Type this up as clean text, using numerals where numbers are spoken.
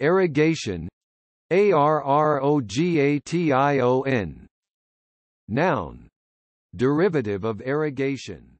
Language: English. Irrigation arrogation. Noun. Derivative of irrigation.